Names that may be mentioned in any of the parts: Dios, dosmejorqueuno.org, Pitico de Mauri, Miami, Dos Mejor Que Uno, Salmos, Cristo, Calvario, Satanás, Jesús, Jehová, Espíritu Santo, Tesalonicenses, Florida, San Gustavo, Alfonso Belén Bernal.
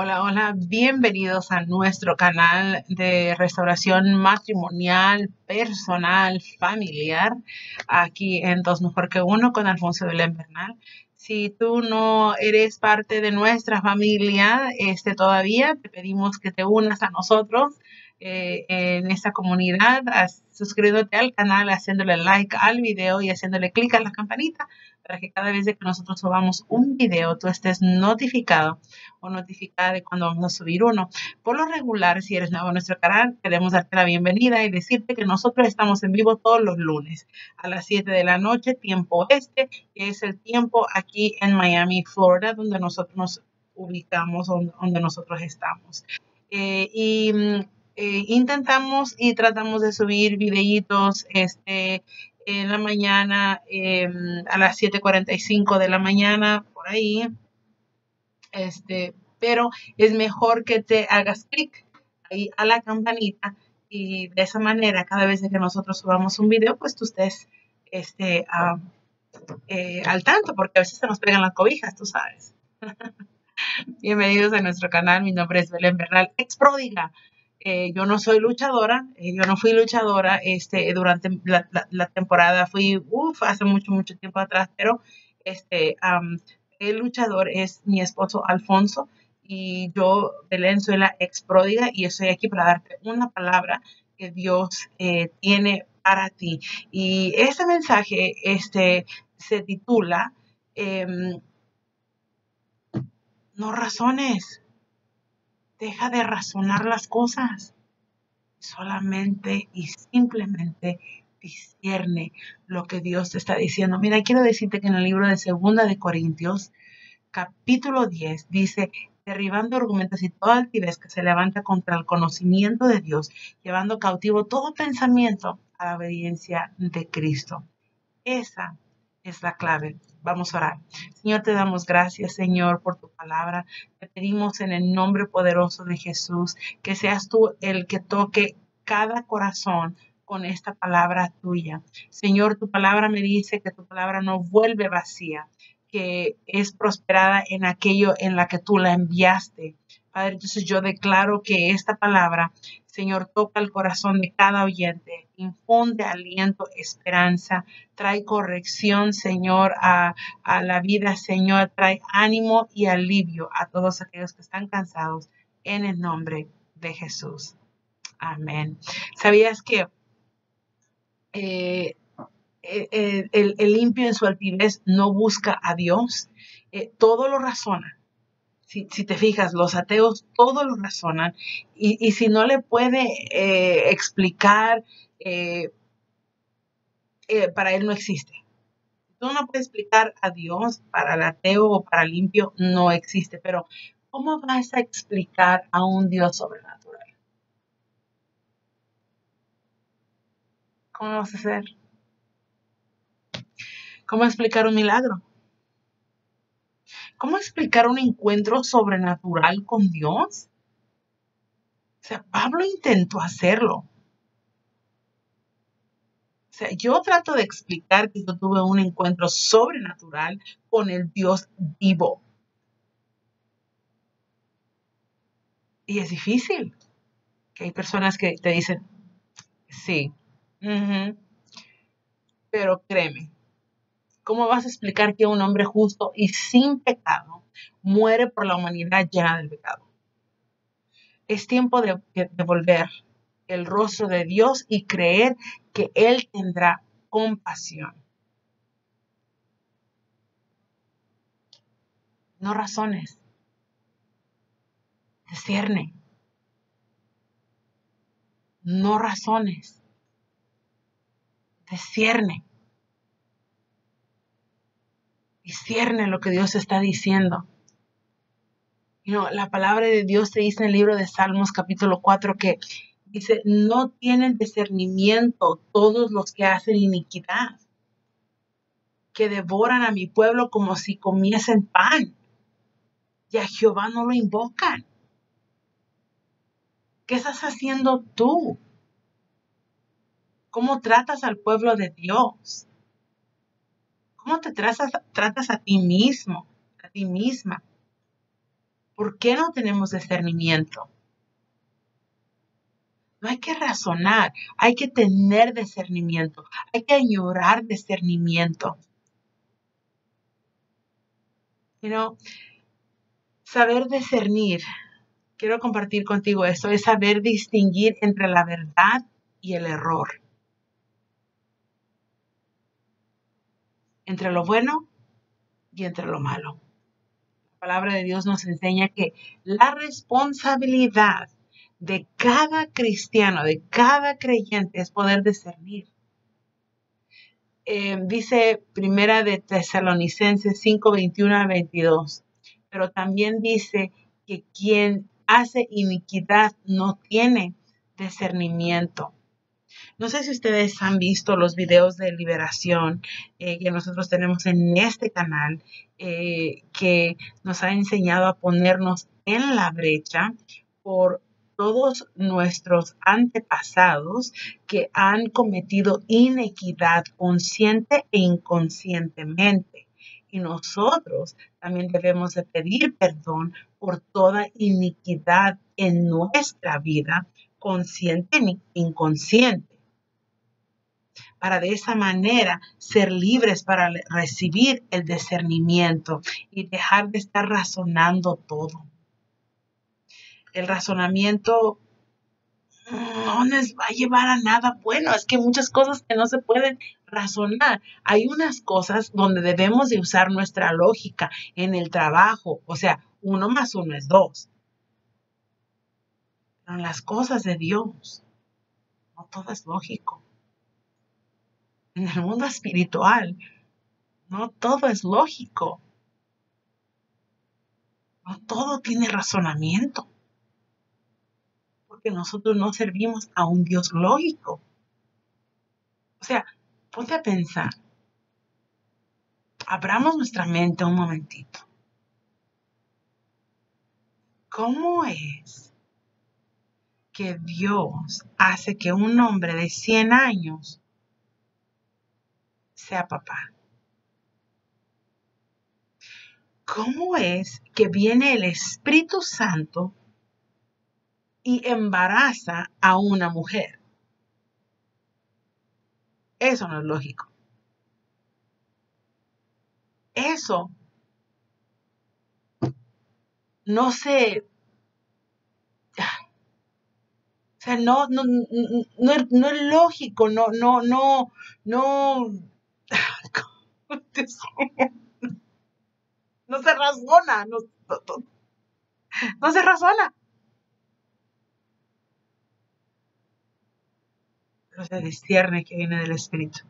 Hola, hola. Bienvenidos a nuestro canal de restauración matrimonial, personal, familiar, aquí en Dos Mejor Que Uno con Alfonso Belén Bernal. Si tú no eres parte de nuestra familia todavía, te pedimos que te unas a nosotros en esta comunidad, suscribiéndote al canal, haciéndole like al video y haciéndole clic a la campanita para que cada vez que nosotros subamos un video, tú estés notificado o notificada de cuando vamos a subir uno. Por lo regular, si eres nuevo en nuestro canal, queremos darte la bienvenida y decirte que nosotros estamos en vivo todos los lunes a las 7 de la noche, tiempo este, que es el tiempo aquí en Miami, Florida, donde nosotros nos ubicamos, donde nosotros estamos. Intentamos y tratamos de subir videitos en la mañana, a las 7:45 de la mañana, por ahí. Pero es mejor que te hagas clic ahí a la campanita y de esa manera, cada vez que nosotros subamos un video, pues tú estés al tanto, porque a veces se nos pegan las cobijas, tú sabes. Bienvenidos a nuestro canal. Mi nombre es Belén Bernal, ex pródiga. Yo no soy luchadora, yo no fui luchadora durante la temporada, fui hace mucho tiempo atrás, pero el luchador es mi esposo Alfonso y yo, Belén, soy la ex pródiga y estoy aquí para darte una palabra que Dios tiene para ti. Y este mensaje se titula No razones. Deja de razonar las cosas. Solamente y simplemente discierne lo que Dios te está diciendo. Mira, quiero decirte que en el libro de 2 Corintios, capítulo 10, dice: derribando argumentos y toda altivez que se levanta contra el conocimiento de Dios, llevando cautivo todo pensamiento a la obediencia de Cristo. Esa es la clave. Vamos a orar. Señor, te damos gracias, Señor, por tu palabra. Te pedimos en el nombre poderoso de Jesús que seas tú el que toque cada corazón con esta palabra tuya. Señor, tu palabra me dice que tu palabra no vuelve vacía, que es prosperada en aquello en la que tú la enviaste. Padre, entonces yo declaro que esta palabra, Señor, toca el corazón de cada oyente, infunde aliento, esperanza, trae corrección, Señor, a la vida, Señor, trae ánimo y alivio a todos aquellos que están cansados, en el nombre de Jesús. Amén. ¿Sabías que el limpio en su altivez no busca a Dios? Todo lo razona. Si te fijas, los ateos todo lo razonan y si no le puede explicar, para él no existe. Tú no puedes explicar a Dios, para el ateo o para el limpio no existe. Pero ¿cómo vas a explicar a un Dios sobrenatural? ¿Cómo vas a hacer? ¿Cómo explicar un milagro? ¿Cómo explicar un encuentro sobrenatural con Dios? O sea, Pablo intentó hacerlo. O sea, yo trato de explicar que yo tuve un encuentro sobrenatural con el Dios vivo. Y es difícil. Que hay personas que te dicen, sí, pero créeme. ¿Cómo vas a explicar que un hombre justo y sin pecado muere por la humanidad llena del pecado? Es tiempo de volver el rostro de Dios y creer que Él tendrá compasión. No razones. Discierne. No razones. Discierne. Discierne lo que Dios está diciendo. La palabra de Dios te dice en el libro de Salmos capítulo 4 que dice: no tienen discernimiento todos los que hacen iniquidad, que devoran a mi pueblo como si comiesen pan, y a Jehová no lo invocan. ¿Qué estás haciendo tú? ¿Cómo tratas al pueblo de Dios? ¿Cómo te tratas a ti mismo, a ti misma? ¿Por qué no tenemos discernimiento? No hay que razonar, hay que tener discernimiento, hay que añorar discernimiento. Saber discernir, quiero compartir contigo eso, es saber distinguir entre la verdad y el error. Entre lo bueno y entre lo malo. La palabra de Dios nos enseña que la responsabilidad de cada cristiano, de cada creyente, es poder discernir. Dice primera de Tesalonicenses 5:21-22, pero también dice que quien hace iniquidad no tiene discernimiento. No sé si ustedes han visto los videos de liberación que nosotros tenemos en este canal, que nos ha enseñado a ponernos en la brecha por todos nuestros antepasados que han cometido inequidad consciente e inconscientemente. Y nosotros también debemos de pedir perdón por toda iniquidad en nuestra vida, consciente e inconsciente, para de esa manera ser libres para recibir el discernimiento y dejar de estar razonando todo. El razonamiento no nos va a llevar a nada bueno. Es que hay muchas cosas que no se pueden razonar. Hay unas cosas donde debemos de usar nuestra lógica en el trabajo. O sea, 1 más 1 es 2. Pero en las cosas de Dios, no todo es lógico. En el mundo espiritual, no todo es lógico. No todo tiene razonamiento. Que nosotros no servimos a un Dios lógico. O sea, ponte a pensar. Abramos nuestra mente un momentito. ¿Cómo es que Dios hace que un hombre de 100 años sea papá? ¿Cómo es que viene el Espíritu Santo y embaraza a una mujer? Eso no es lógico. Eso no se... O sea, no es lógico, no se razona, no se razona. Se discierne que viene del Espíritu.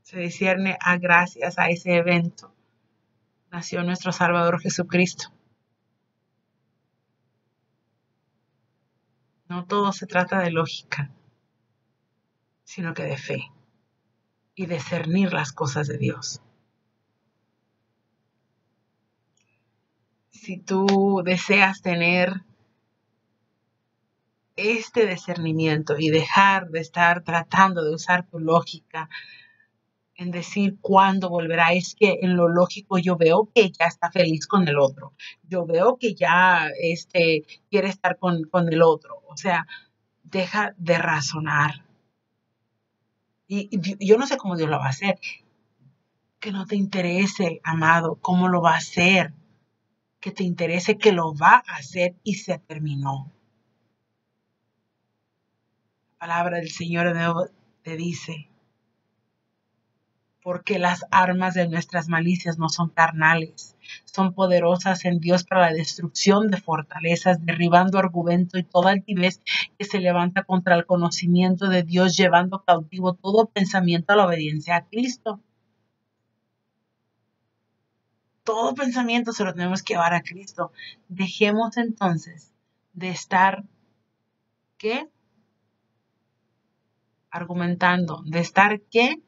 Se discierne gracias a ese evento. Nació nuestro Salvador Jesucristo. No todo se trata de lógica, sino que de fe y de discernir las cosas de Dios. Si tú deseas tener este discernimiento y dejar de estar tratando de usar tu lógica en decir cuándo volverá, es que en lo lógico yo veo que ya está feliz con el otro, yo veo que ya quiere estar con el otro. O sea, deja de razonar. Y yo no sé cómo Dios lo va a hacer. Que no te interese, amado, cómo lo va a hacer. Que te interese que lo va a hacer y se terminó. La palabra del Señor te dice, porque las armas de nuestras malicias no son carnales, son poderosas en Dios para la destrucción de fortalezas, derribando argumento y toda altivez que se levanta contra el conocimiento de Dios, llevando cautivo todo pensamiento a la obediencia a Cristo. Todo pensamiento se lo tenemos que llevar a Cristo. Dejemos entonces de estar, ¿qué? Argumentando, de estar ¿qué?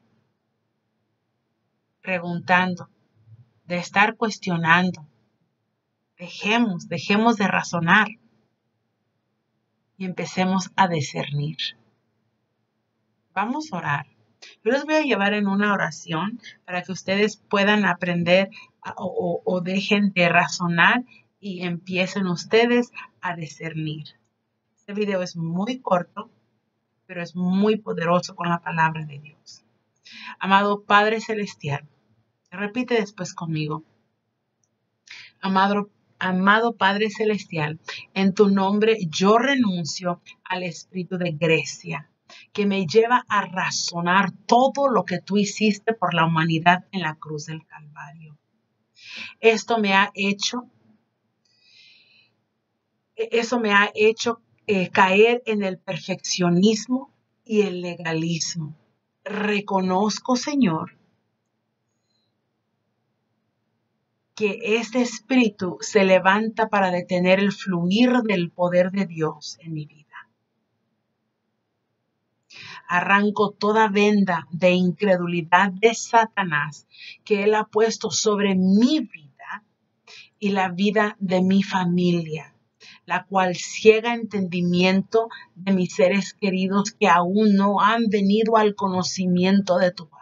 Preguntando, de estar cuestionando. Dejemos de razonar y empecemos a discernir. Vamos a orar. Yo los voy a llevar en una oración para que ustedes puedan aprender o dejen de razonar y empiecen ustedes a discernir. Este video es muy corto, pero es muy poderoso con la palabra de Dios. Amado Padre Celestial, repite después conmigo. Amado Padre Celestial, en tu nombre yo renuncio al espíritu de Grecia, que me lleva a razonar todo lo que tú hiciste por la humanidad en la cruz del Calvario. Eso me ha hecho caer en el perfeccionismo y el legalismo. Reconozco, Señor, que este espíritu se levanta para detener el fluir del poder de Dios en mi vida. Arranco toda venda de incredulidad de Satanás que él ha puesto sobre mi vida y la vida de mi familia, la cual ciega entendimiento de mis seres queridos que aún no han venido al conocimiento de tu palabra.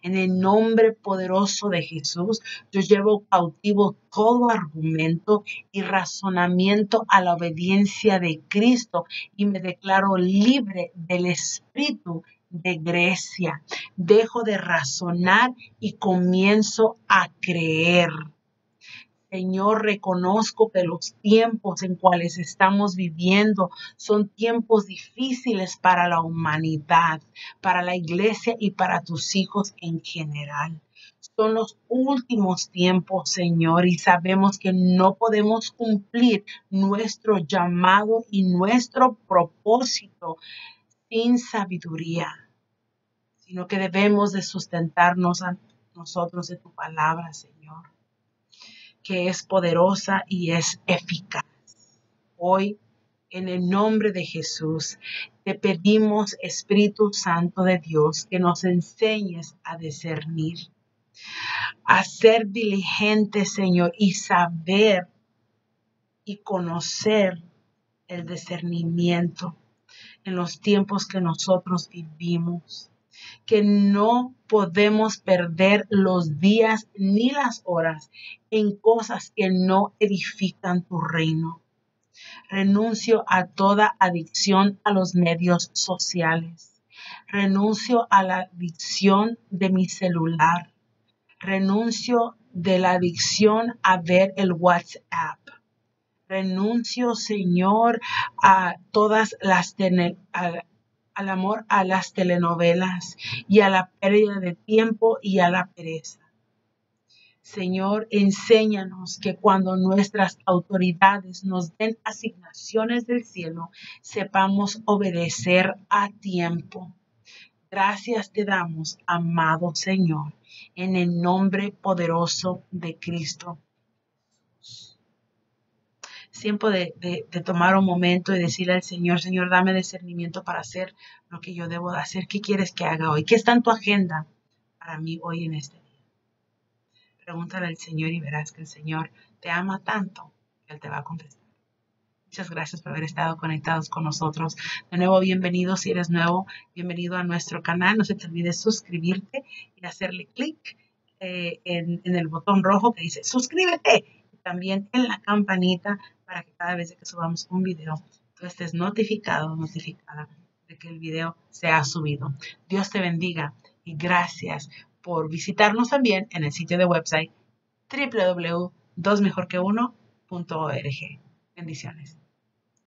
En el nombre poderoso de Jesús, yo llevo cautivo todo argumento y razonamiento a la obediencia de Cristo y me declaro libre del espíritu de Grecia. Dejo de razonar y comienzo a creer. Señor, reconozco que los tiempos en cuales estamos viviendo son tiempos difíciles para la humanidad, para la iglesia y para tus hijos en general. Son los últimos tiempos, Señor, y sabemos que no podemos cumplir nuestro llamado y nuestro propósito sin sabiduría, sino que debemos de sustentarnos a nosotros de tu palabra, Señor, que es poderosa y es eficaz. Hoy, en el nombre de Jesús, te pedimos, Espíritu Santo de Dios, que nos enseñes a discernir, a ser diligentes, Señor, y saber y conocer el discernimiento en los tiempos que nosotros vivimos, que no podemos perder los días ni las horas en cosas que no edifican tu reino. Renuncio a toda adicción a los medios sociales. Renuncio a la adicción de mi celular. Renuncio de la adicción a ver el WhatsApp. Renuncio, Señor, a todas las al amor a las telenovelas y a la pérdida de tiempo y a la pereza. Señor, enséñanos que cuando nuestras autoridades nos den asignaciones del cielo, sepamos obedecer a tiempo. Gracias te damos, amado Señor, en el nombre poderoso de Cristo. Tiempo de tomar un momento y decirle al Señor: Señor, dame discernimiento para hacer lo que yo debo de hacer. ¿Qué quieres que haga hoy? ¿Qué está en tu agenda para mí hoy en este día? Pregúntale al Señor y verás que el Señor te ama tanto que Él te va a contestar. Muchas gracias por haber estado conectados con nosotros. De nuevo, bienvenido. Si eres nuevo, bienvenido a nuestro canal. No se te olvide suscribirte y hacerle clic en el botón rojo que dice suscríbete. También en la campanita para que cada vez que subamos un video, tú estés notificado o notificada de que el video se ha subido. Dios te bendiga y gracias por visitarnos también en el sitio de website www.dosmejorqueuno.org. Bendiciones.